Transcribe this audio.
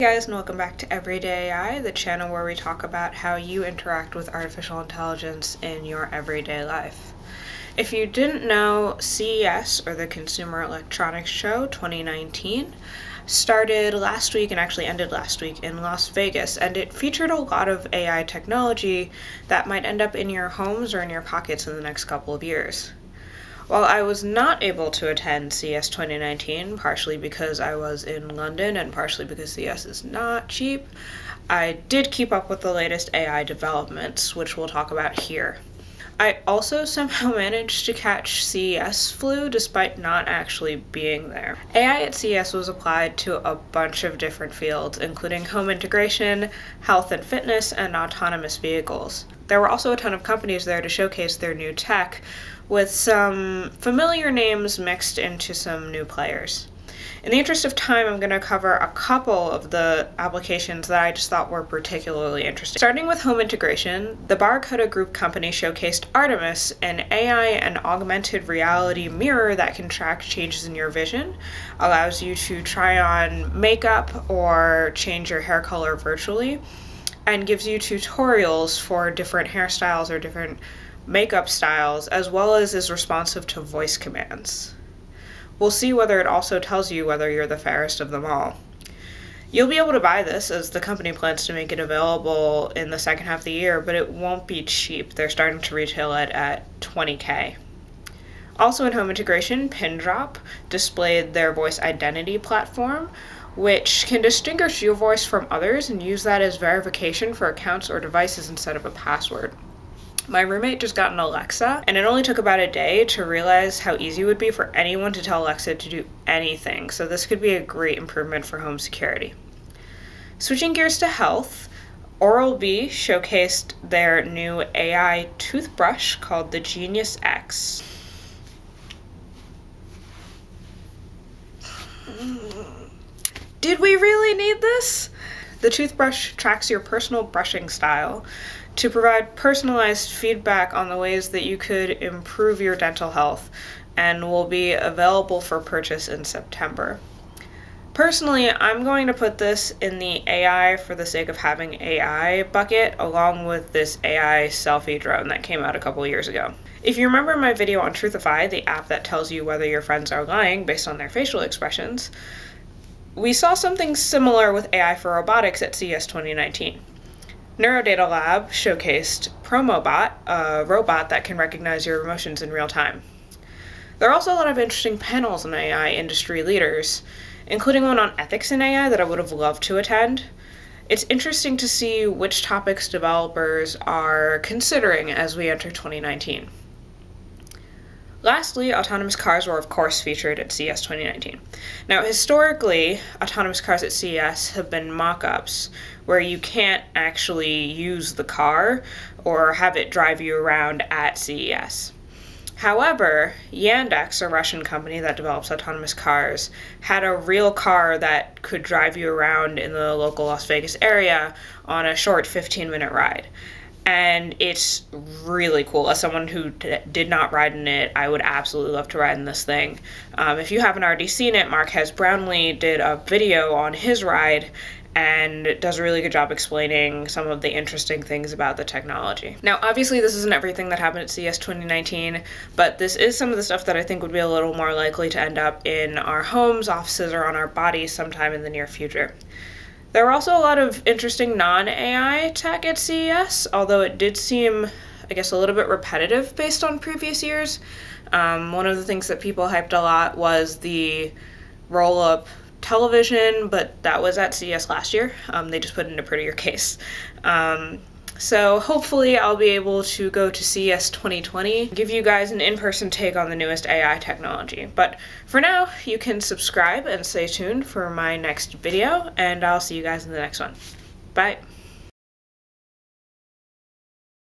Hey guys, and welcome back to Everyday AI, the channel where we talk about how you interact with artificial intelligence in your everyday life. If you didn't know, CES, or the Consumer Electronics Show 2019, started last week and actually ended last week in Las Vegas, and it featured a lot of AI technology that might end up in your homes or in your pockets in the next couple of years. While I was not able to attend CES 2019, partially because I was in London and partially because CES is not cheap, I did keep up with the latest AI developments, which we'll talk about here. I also somehow managed to catch CES flu despite not actually being there. AI at CES was applied to a bunch of different fields, including home integration, health and fitness, and autonomous vehicles. There were also a ton of companies there to showcase their new tech, with some familiar names mixed into some new players. In the interest of time, I'm going to cover a couple of the applications that I just thought were particularly interesting. Starting with home integration, the Barcoda Group company showcased Artemis, an AI and augmented reality mirror that can track changes in your vision, allows you to try on makeup or change your hair color virtually, and gives you tutorials for different hairstyles or different makeup styles, as well as is responsive to voice commands. We'll see whether it also tells you whether you're the fairest of them all. You'll be able to buy this, as the company plans to make it available in the second half of the year, but it won't be cheap. They're starting to retail it at $20K. Also in home integration, Pindrop displayed their voice identity platform, which can distinguish your voice from others and use that as verification for accounts or devices instead of a password. My roommate just got an Alexa, and it only took about a day to realize how easy it would be for anyone to tell Alexa to do anything, so this could be a great improvement for home security. Switching gears to health, Oral-B showcased their new AI toothbrush called the Genius X. Did we really need this? The toothbrush tracks your personal brushing style to provide personalized feedback on the ways that you could improve your dental health, and will be available for purchase in September. Personally, I'm going to put this in the AI for the sake of having AI bucket, along with this AI selfie drone that came out a couple years ago. If you remember my video on Truthify, the app that tells you whether your friends are lying based on their facial expressions, we saw something similar with AI for robotics at CES 2019. NeuroData Lab showcased Promobot, a robot that can recognize your emotions in real time. There are also a lot of interesting panels on AI industry leaders, including one on ethics in AI that I would have loved to attend. It's interesting to see which topics developers are considering as we enter 2019. Lastly, autonomous cars were of course featured at CES 2019. Now, historically, autonomous cars at CES have been mock-ups where you can't actually use the car or have it drive you around at CES. However, Yandex, a Russian company that develops autonomous cars, had a real car that could drive you around in the local Las Vegas area on a short 15-minute ride. And it's really cool. As someone who did not ride in it, I would absolutely love to ride in this thing. If you haven't already seen it, Marques Brownlee did a video on his ride and does a really good job explaining some of the interesting things about the technology. Now, obviously this isn't everything that happened at CES 2019, but this is some of the stuff that I think would be a little more likely to end up in our homes, offices, or on our bodies sometime in the near future. There were also a lot of interesting non-AI tech at CES, although it did seem, I guess, a little bit repetitive based on previous years. One of the things that people hyped a lot was the roll-up television, but that was at CES last year. They just put it in a prettier case. So hopefully I'll be able to go to CES 2020, give you guys an in-person take on the newest AI technology. But for now, you can subscribe and stay tuned for my next video, and I'll see you guys in the next one. Bye.